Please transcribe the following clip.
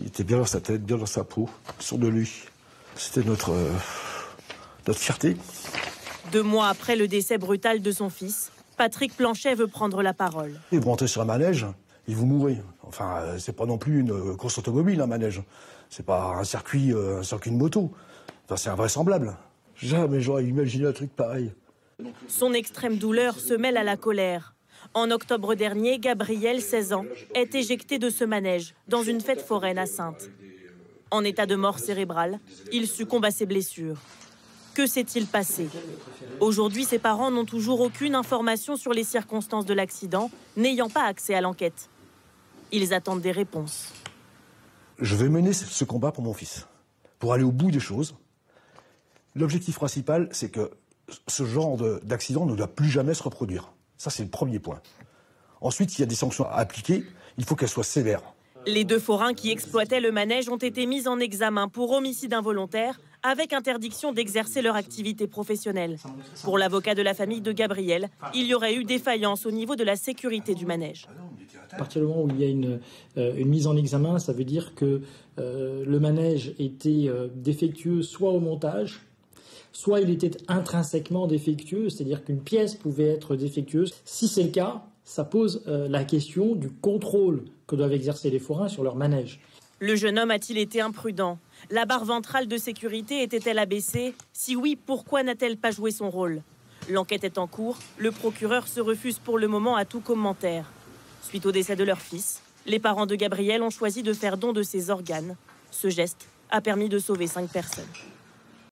Il était bien dans sa tête, bien dans sa peau, sûr de lui. C'était notre fierté. 2 mois après le décès brutal de son fils, Patrick Planchet veut prendre la parole. Et vous rentrez sur un manège, et vous mourrez. Enfin, c'est pas non plus une course automobile, un manège. C'est pas un circuit de moto. Enfin, c'est invraisemblable. Jamais j'aurais imaginé un truc pareil. Son extrême douleur se mêle à la colère. En octobre dernier, Gabriel, 16 ans, est éjecté de ce manège dans une fête foraine à Saintes. En état de mort cérébrale, il succombe à ses blessures. Que s'est-il passé? Aujourd'hui, ses parents n'ont toujours aucune information sur les circonstances de l'accident, n'ayant pas accès à l'enquête. Ils attendent des réponses. Je vais mener ce combat pour mon fils, pour aller au bout des choses. L'objectif principal, c'est que ce genre d'accident ne doit plus jamais se reproduire. Ça, c'est le premier point. Ensuite, s'il y a des sanctions à appliquer, il faut qu'elles soient sévères. Les 2 forains qui exploitaient le manège ont été mis en examen pour homicide involontaire, avec interdiction d'exercer leur activité professionnelle. Pour l'avocat de la famille de Gabriel, il y aurait eu défaillance au niveau de la sécurité du manège. À partir du moment où il y a une mise en examen, ça veut dire que le manège était défectueux soit au montage, soit il était intrinsèquement défectueux, c'est-à-dire qu'une pièce pouvait être défectueuse. Si c'est le cas, ça pose la question du contrôle que doivent exercer les forains sur leur manège. Le jeune homme a-t-il été imprudent? La barre ventrale de sécurité était-elle abaissée? Si oui, pourquoi n'a-t-elle pas joué son rôle? L'enquête est en cours, le procureur se refuse pour le moment à tout commentaire. Suite au décès de leur fils, les parents de Gabriel ont choisi de faire don de ses organes. Ce geste a permis de sauver 5 personnes.